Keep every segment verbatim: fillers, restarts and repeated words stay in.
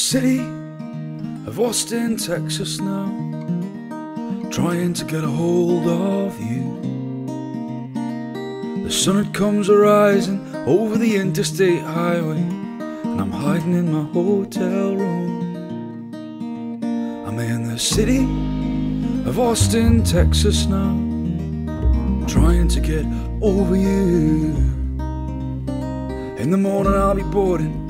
city of Austin, Texas now, trying to get a hold of you. The sun it comes a-rising over the interstate highway, and I'm hiding in my hotel room. I'm in the city of Austin, Texas now, trying to get over you. In the morning I'll be boarding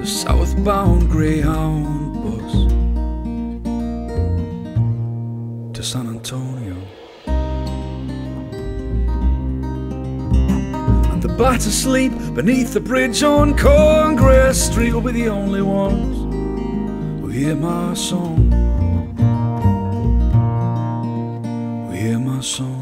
the southbound Greyhound bus to San Antonio. And the bats asleep beneath the bridge on Congress Street will be the only ones who hear my song, who hear my song.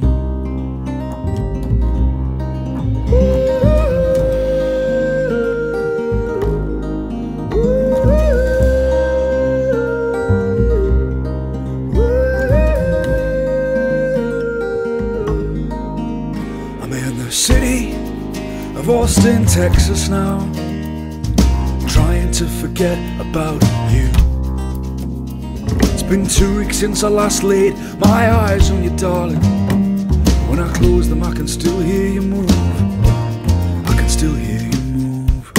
City of Austin, Texas now, trying to forget about you. It's been two weeks since I last laid my eyes on you, darling. When I close them I can still hear you move, I can still hear you move.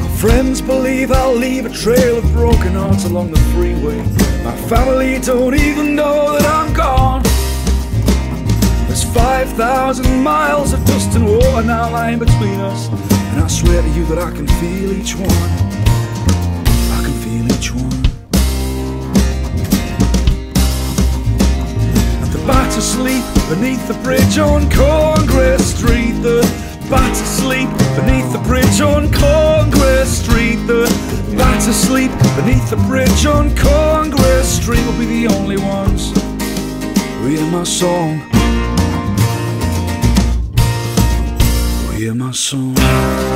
My friends believe I'll leave a trail of broken hearts along the freeway. My family don't even know that I'm gone. Five thousand miles of dust and water now lying between us, and I swear to you that I can feel each one, I can feel each one. And the bats asleep beneath the bridge on Congress Street. The bats asleep beneath the bridge on Congress Street. The bats asleep beneath the bridge on Congress Street will be the only ones who hear my song, hear my song.